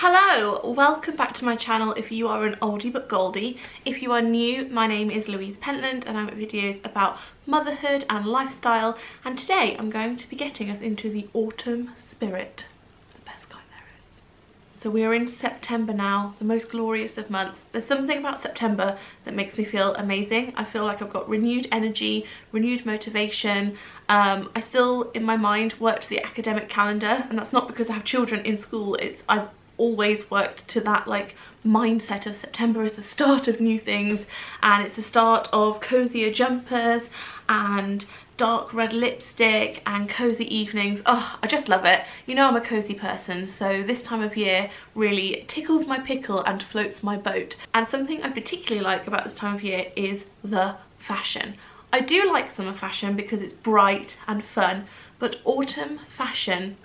Hello, welcome back to my channel. If you are an oldie but goldie, if you are new, my name is Louise Pentland and I make videos about motherhood and lifestyle, and today I'm going to be getting us into the autumn spirit, the best kind there is. So we are in September now, the most glorious of months. There's something about September that makes me feel amazing. I feel like I've got renewed energy, renewed motivation. I still in my mind work to the academic calendar, and that's not because I have children in school. I've always worked to that like mindset of September is the start of new things, and it's the start of cozier jumpers and dark red lipstick and cozy evenings. Oh, I just love it. You know I'm a cozy person, so this time of year really tickles my pickle and floats my boat. And something I particularly like about this time of year is the fashion. I do like summer fashion because it's bright and fun, but autumn fashion,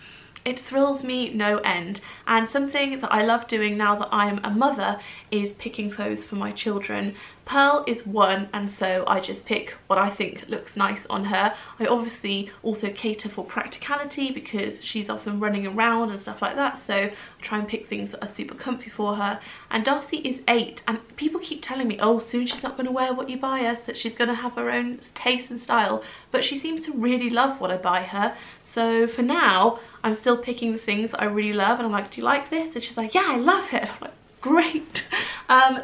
it thrills me no end. And something that I love doing now that I am a mother is picking clothes for my children. Pearl is one, and so I just pick what I think looks nice on her. I obviously also cater for practicality because she's often running around and stuff like that, so I try and pick things that are super comfy for her. And Darcy is 8, and people keep telling me, oh, soon she's not going to wear what you buy her, so she's going to have her own taste and style, but she seems to really love what I buy her. So for now I'm still picking the things that I really love, and I'm like, do you like this? And she's like, yeah, I love it. I'm like, great.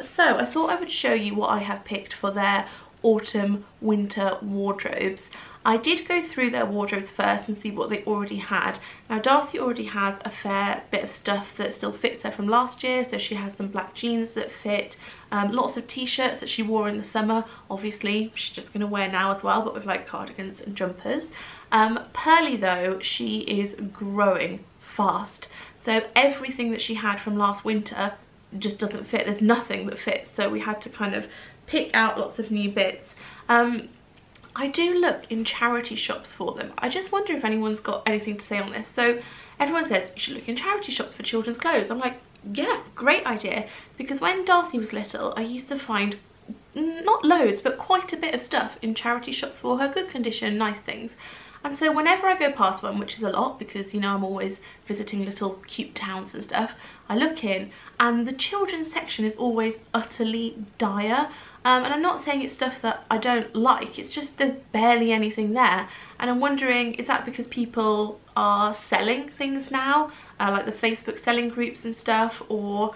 So I thought I would show you what I have picked for their autumn winter wardrobes. I did go through their wardrobes first and see what they already had. Now Darcy already has a fair bit of stuff that still fits her from last year, so she has some black jeans that fit, lots of t-shirts that she wore in the summer, obviously she's just going to wear now as well, but with like cardigans and jumpers. Pearly though, she is growing fast, so everything that she had from last winter just doesn't fit. There's nothing that fits, so we had to kind of pick out lots of new bits. I do look in charity shops for them. I just wonder if anyone's got anything to say on this. So everyone says you should look in charity shops for children's clothes. I'm like, yeah, great idea, because when Darcy was little I used to find not loads but quite a bit of stuff in charity shops for her, good condition, nice things. And so whenever I go past one, which is a lot because, you know, I'm always visiting little cute towns and stuff, I look in and the children's section is always utterly dire. And I'm not saying it's stuff that I don't like, it's just there's barely anything there. And I'm wondering, is that because people are selling things now, like the Facebook selling groups and stuff, or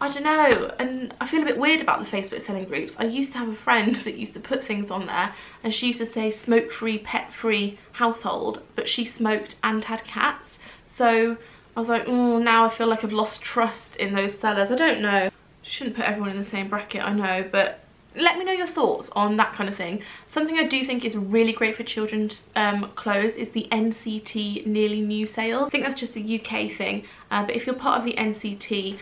I don't know. And I feel a bit weird about the Facebook selling groups. I used to have a friend that used to put things on there, and she used to say smoke-free, pet-free household, but she smoked and had cats. So I was like, oh, now I feel like I've lost trust in those sellers. I don't know. Shouldn't put everyone in the same bracket, I know, but let me know your thoughts on that kind of thing. Something I do think is really great for children's clothes is the NCT nearly new sales. I think that's just a UK thing, but if you're part of the NCT,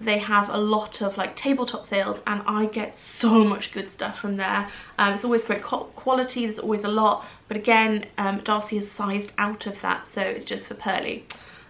they have a lot of like tabletop sales, and I get so much good stuff from there. It's always great quality, there's always a lot, but again, Darcy has sized out of that, so it's just for Pearly.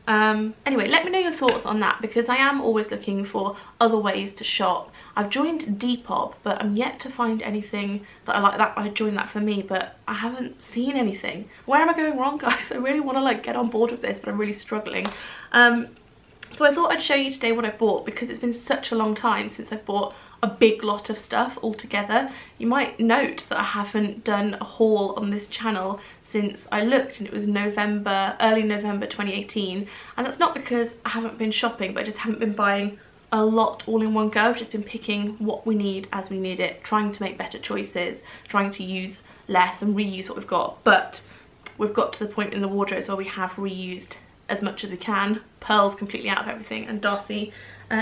Anyway, let me know your thoughts on that, because I am always looking for other ways to shop. I've joined Depop, but I'm yet to find anything that I like. That I joined that for me, but I haven't seen anything. Where am I going wrong, guys? I really want to like get on board with this, but I'm really struggling. So I thought I'd show you today what I bought, because it's been such a long time since I've bought a big lot of stuff altogether. You might note that I haven't done a haul on this channel since I looked, and it was November, early November 2018, and that's not because I haven't been shopping, but I just haven't been buying a lot all in one go. I've just been picking what we need as we need it, trying to make better choices, trying to use less and reuse what we've got. But we've got to the point in the wardrobes where we have reused as much as we can. Pearl's completely out of everything, and Darcy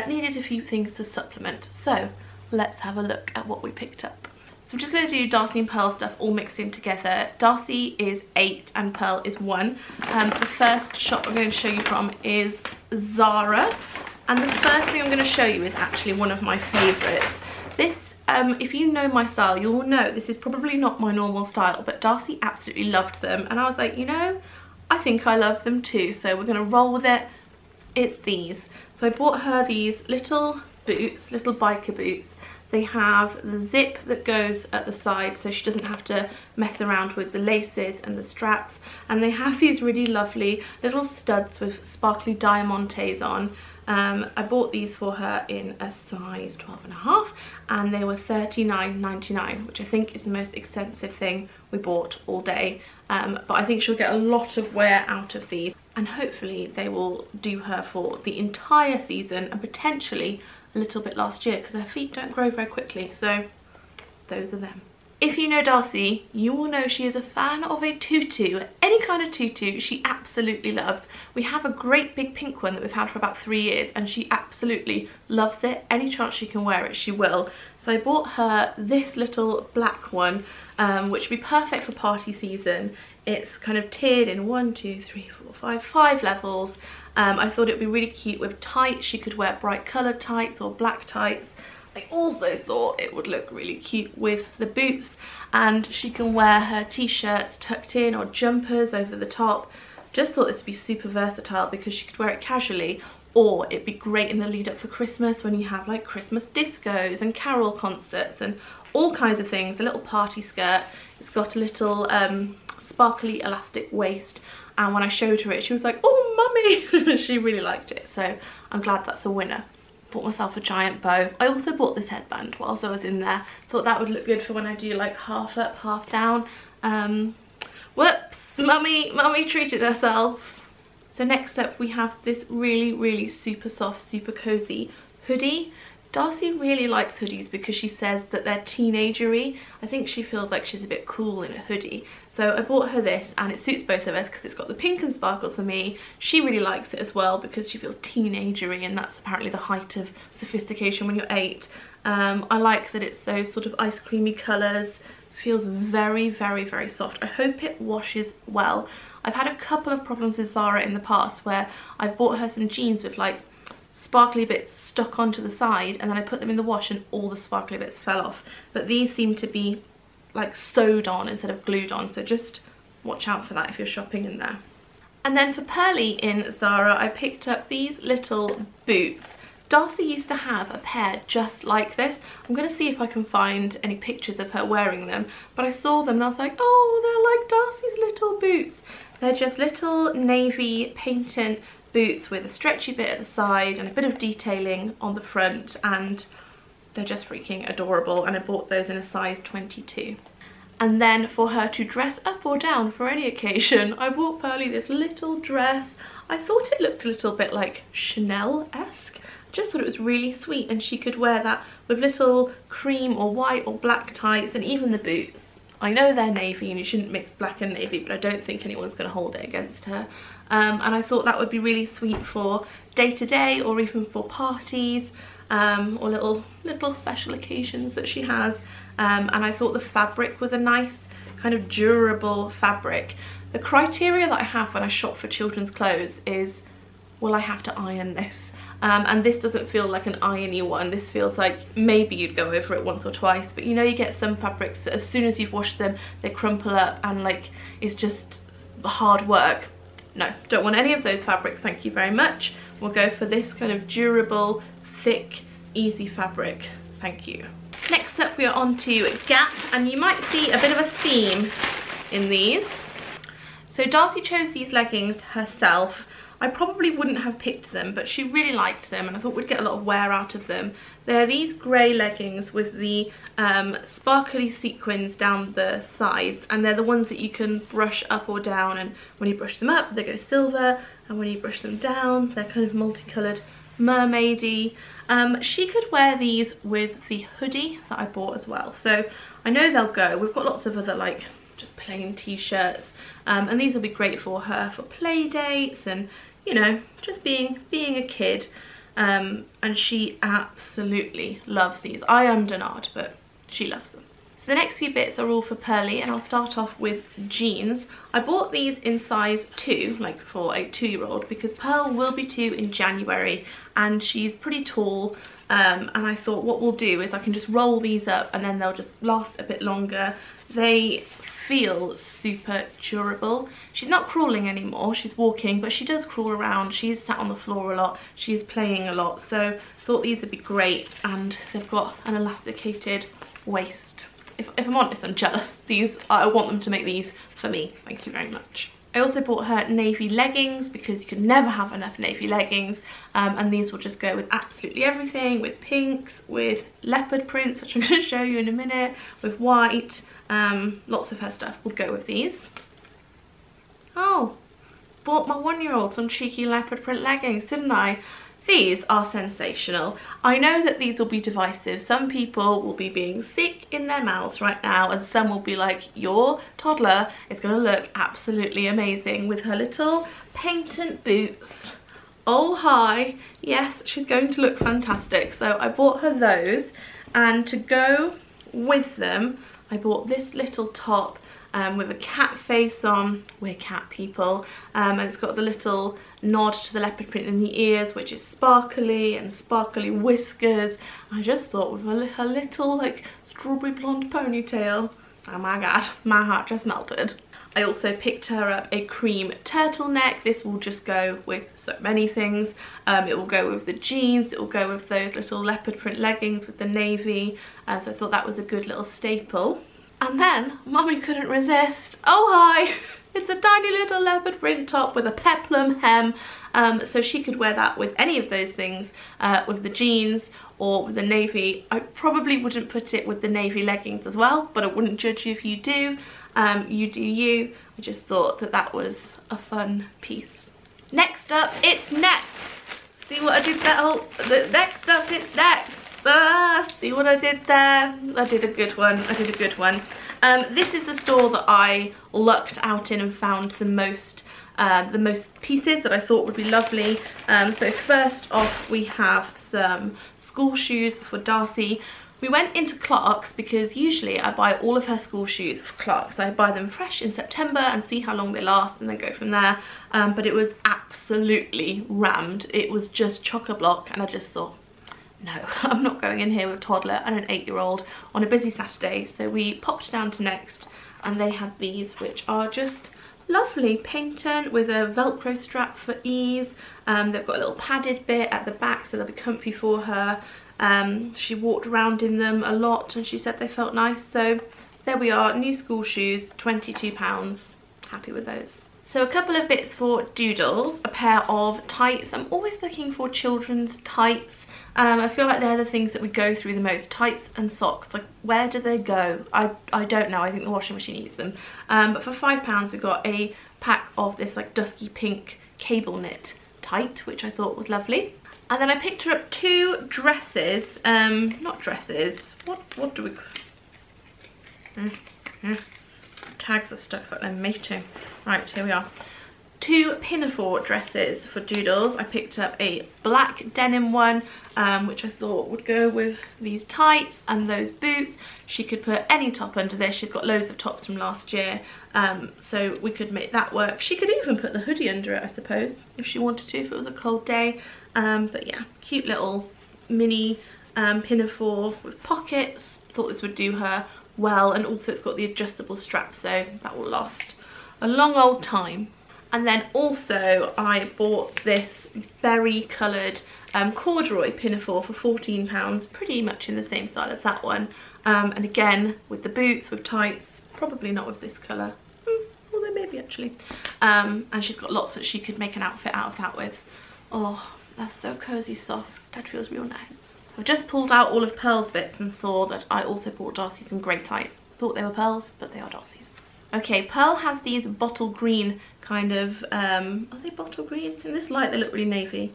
needed a few things to supplement. So let's have a look at what we picked up. So I'm just going to do Darcy and Pearl stuff all mixed in together. Darcy is 8 and Pearl is 1. The first shop I'm going to show you from is Zara. And the first thing I'm going to show you is actually one of my favourites. This, if you know my style, you'll know this is probably not my normal style, but Darcy absolutely loved them. And I was like, you know, I think I love them too, so we're going to roll with it. It's these. So I bought her these little boots, little biker boots. They have the zip that goes at the side, so she doesn't have to mess around with the laces and the straps. And they have these really lovely little studs with sparkly diamantes on. I bought these for her in a size 12.5 and they were £39.99, which I think is the most expensive thing we bought all day. But I think she'll get a lot of wear out of these and hopefully they will do her for the entire season and potentially a little bit last year because her feet don't grow very quickly. So those are them. If you know Darcy, you will know she is a fan of a tutu. Any kind of tutu she absolutely loves. We have a great big pink one that we've had for about 3 years and she absolutely loves it. Any chance she can wear it, she will. So I bought her this little black one, which would be perfect for party season. It's kind of tiered in 5 levels. I thought it would be really cute with tights. She could wear bright coloured tights or black tights. I also thought it would look really cute with the boots, and she can wear her t-shirts tucked in or jumpers over the top. Just thought this would be super versatile because she could wear it casually, or it'd be great in the lead up for Christmas when you have like Christmas discos and carol concerts and all kinds of things. A little party skirt. It's got a little sparkly elastic waist, and when I showed her it she was like, oh mummy. She really liked it, so I'm glad that's a winner. Bought myself a giant bow. I also bought this headband whilst I was in there. Thought that would look good for when I do like half up, half down. Whoops, mummy treated herself. So next up we have this really, really super soft, super cozy hoodie. Darcy really likes hoodies because she says that they're teenagery. I think she feels like she's a bit cool in a hoodie. So I bought her this and it suits both of us because it's got the pink and sparkles for me. She really likes it as well because she feels teenagery, and that's apparently the height of sophistication when you're 8. I like that it's those sort of ice creamy colours. Feels very, very, very soft. I hope it washes well. I've had a couple of problems with Zara in the past where I've bought her some jeans with like sparkly bits stuck onto the side, and then I put them in the wash and all the sparkly bits fell off. But these seem to be like sewed on instead of glued on, so just watch out for that if you're shopping in there. And then for Pearly in Zara, I picked up these little boots. Darcy used to have a pair just like this. I'm going to see if I can find any pictures of her wearing them, but I saw them and I was like, oh, they're like Darcy's little boots. They're just little navy patent boots with a stretchy bit at the side and a bit of detailing on the front, and they're just freaking adorable, and I bought those in a size 22. And then for her to dress up or down for any occasion, I bought Pearly this little dress. I thought it looked a little bit like Chanel-esque. Just thought it was really sweet, and she could wear that with little cream or white or black tights and even the boots. I know they're navy and you shouldn't mix black and navy, but I don't think anyone's going to hold it against her. And I thought that would be really sweet for day to day or even for parties or little special occasions that she has. And I thought the fabric was a nice kind of durable fabric. The criteria that I have when I shop for children's clothes is, will I have to iron this? And this doesn't feel like an irony one. This feels like maybe you'd go over it once or twice, but you know, you get some fabrics that as soon as you've washed them they crumple up and like it's just hard work. No, don't want any of those fabrics, thank you very much. We'll go for this kind of durable, thick, easy fabric, thank you. Next up we are on to Gap, and you might see a bit of a theme in these. So Darcy chose these leggings herself. I probably wouldn't have picked them, but she really liked them and I thought we'd get a lot of wear out of them. They're these grey leggings with the sparkly sequins down the sides, and they're the ones that you can brush up or down, and when you brush them up they go silver, and when you brush them down they're kind of multicoloured mermaidy. She could wear these with the hoodie that I bought as well, so I know they'll go. We've got lots of other like just plain t-shirts, and these will be great for her for play dates and, you know, just being a kid. And she absolutely loves these. I am denied, but she loves them. So the next few bits are all for Pearly, and I'll start off with jeans. I bought these in size 2, like for a 2-year-old, because Pearl will be 2 in January and she's pretty tall. And I thought what we'll do is I can just roll these up and then they'll just last a bit longer. They feel super durable. She's not crawling anymore, she's walking, but she does crawl around. She's sat on the floor a lot, she's playing a lot, so thought these would be great, and they've got an elasticated waist. If I'm honest, I'm jealous. I want them to make these for me, thank you very much. I also bought her navy leggings because you can never have enough navy leggings, and these will just go with absolutely everything, with pinks, with leopard prints, which I'm going to show you in a minute, with white. Lots of her stuff will go with these. Oh, bought my one-year-old some cheeky leopard print leggings, didn't I? These are sensational. I know that these will be divisive. Some people will be being sick in their mouths right now, and some will be like, your toddler is going to look absolutely amazing with her little patent boots. Oh hi, yes, she's going to look fantastic. So I bought her those, and to go with them I bought this little top with a cat face on. We're cat people, and it's got the little nod to the leopard print in the ears, which is sparkly, and sparkly whiskers. I just thought, with her little like strawberry blonde ponytail, oh my god, my heart just melted. I also picked her up a cream turtleneck. This will just go with so many things. It will go with the jeans, it will go with those little leopard print leggings with the navy, so I thought that was a good little staple. And then mummy couldn't resist. Oh hi, it's a tiny little leopard print top with a peplum hem, so she could wear that with any of those things, with the jeans or with the navy. I probably wouldn't put it with the navy leggings as well, but I wouldn't judge you if you do. You do you. I just thought that that was a fun piece. Next up, it's Next. See what I did there? Oh, next up, it's Next. See what I did there? I did a good one, I did a good one. This is the store that I lucked out in and found the most pieces that I thought would be lovely. So first off, we have some school shoes for Darcy. We went into Clark's because usually I buy all of her school shoes for Clark's. I buy them fresh in September and see how long they last and then go from there. But it was absolutely rammed. It was just chock-a-block, and I just thought, no, I'm not going in here with a toddler and an 8-year-old on a busy Saturday. So we popped down to Next, and they have these, which are just lovely, patent with a velcro strap for ease. They've got a little padded bit at the back, so they'll be comfy for her. She walked around in them a lot, and she said they felt nice. So there we are, new school shoes, £22. Happy with those. So a couple of bits for Doodles, a pair of tights. I'm always looking for children's tights. I feel like they're the things that we go through the most, tights and socks. Like, where do they go? I don't know. I think the washing machine eats them. But for £5 we got a pack of this like dusky pink cable knit tight, which I thought was lovely. And then I picked her up two dresses. Not dresses. What do we? Tags are stuck like they're mating. Right, here we are. Two pinafore dresses for Doodles. I picked up a black denim one, which I thought would go with these tights and those boots. She could put any top under this. She's got loads of tops from last year, so we could make that work. She could even put the hoodie under it, I suppose, if she wanted to, if it was a cold day. But yeah, cute little mini pinafore with pockets. Thought this would do her well, and also it's got the adjustable strap, so that will last a long old time. And then also I bought this berry coloured corduroy pinafore for £14, pretty much in the same style as that one. And again, with the boots, with tights, probably not with this colour. Although maybe actually. And she's got lots that she could make an outfit out of that with. Oh, that's so cosy soft. That feels real nice. I've just pulled out all of Pearl's bits and saw that I also bought Darcy some grey tights. Thought they were Pearl's, but they are Darcy's. Okay, Pearl has these bottle green kind of, are they bottle green? In this light they look really navy.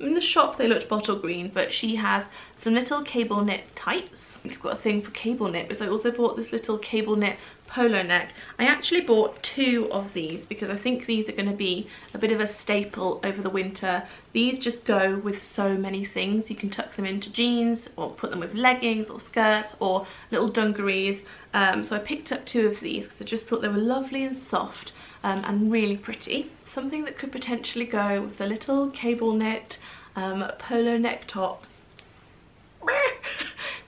In the shop they looked bottle green, but she has some little cable knit tights. I've got a thing for cable knit, because I also bought this little cable knit polo neck. I actually bought two of these because I think these are going to be a bit of a staple over the winter. These just go with so many things. You can tuck them into jeans or put them with leggings or skirts or little dungarees. So I picked up two of these because I just thought they were lovely and soft. And really pretty. Something that could potentially go with the little cable knit polo neck tops.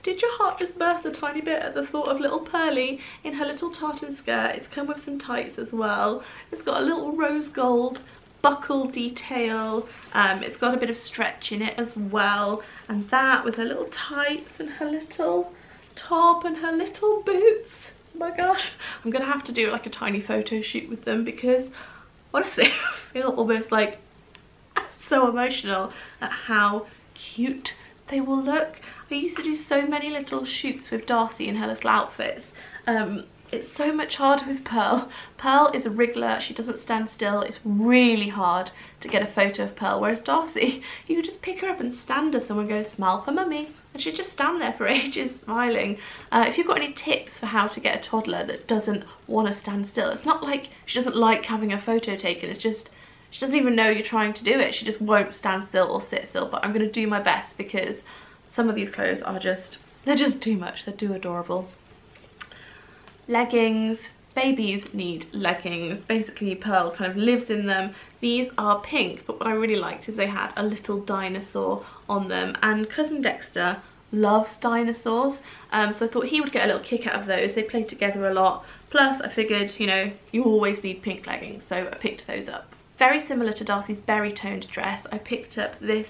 Did your heart just burst a tiny bit at the thought of little Pearly in her little tartan skirt? It's come with some tights as well. It's got a little rose gold buckle detail. It's got a bit of stretch in it as well. And that with her little tights and her little top and her little boots. Oh my gosh, I'm gonna have to do like a tiny photo shoot with them because honestly, I feel almost like I'm so emotional at how cute they will look. I used to do so many little shoots with Darcy in her little outfits. It's so much harder with Pearl. Pearl is a wriggler, she doesn't stand still. It's really hard to get a photo of Pearl, whereas Darcy, you could just pick her up and stand her somewhere and go, smile for mummy. And she'd just stand there for ages smiling. If you've got any tips for how to get a toddler that doesn't want to stand still, it's not like she doesn't like having a photo taken, it's just she doesn't even know you're trying to do it. She just won't stand still or sit still, but I'm going to do my best because some of these clothes are just, they're just too much, they're too adorable. Leggings. Babies need leggings. Basically Pearl kind of lives in them. These are pink, but what I really liked is they had a little dinosaur on them, and cousin Dexter loves dinosaurs, so I thought he would get a little kick out of those. They play together a lot, plus I figured, you know, you always need pink leggings, so I picked those up. Very similar to Darcy's berry toned dress, I picked up this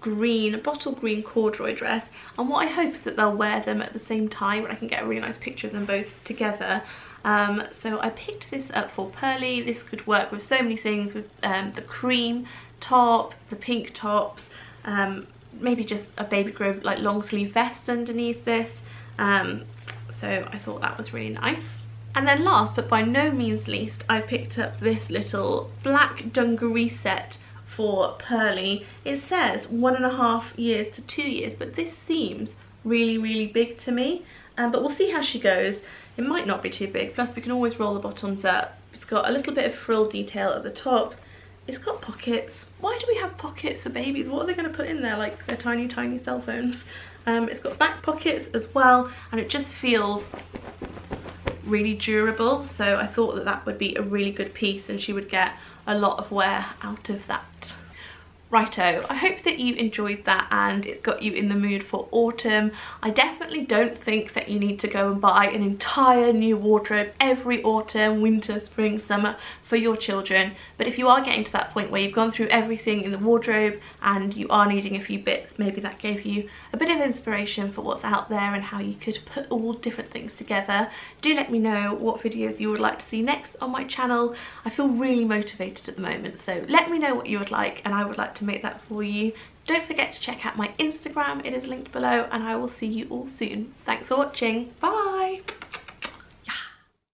green, bottle green corduroy dress, and what I hope is that they'll wear them at the same time and I can get a really nice picture of them both together. So I picked this up for Pearly. This could work with so many things, with the cream top, the pink tops, maybe just a baby grow like long sleeve vest underneath this, so I thought that was really nice. And then last but by no means least, I picked up this little black dungaree set for Pearly. It says 1.5 years to 2 years, but this seems really, really big to me. But we'll see how she goes. It might not be too big, plus we can always roll the bottoms up. It's got a little bit of frill detail at the top. It's got pockets. Why do we have pockets for babies? What are they going to put in there, like their tiny, tiny cell phones? It's got back pockets as well, and it just feels really durable, so I thought that that would be a really good piece and she would get a lot of wear out of that. Righto, I hope that you enjoyed that and it's got you in the mood for autumn. I definitely don't think that you need to go and buy an entire new wardrobe every autumn, winter, spring, summer for your children, but if you are getting to that point where you've gone through everything in the wardrobe and you are needing a few bits, maybe that gave you a bit of inspiration for what's out there and how you could put all different things together. Do let me know what videos you would like to see next on my channel. I feel really motivated at the moment, so let me know what you would like and I would like to make that for you. Don't forget to check out my Instagram, it is linked below, and I will see you all soon. Thanks for watching, bye!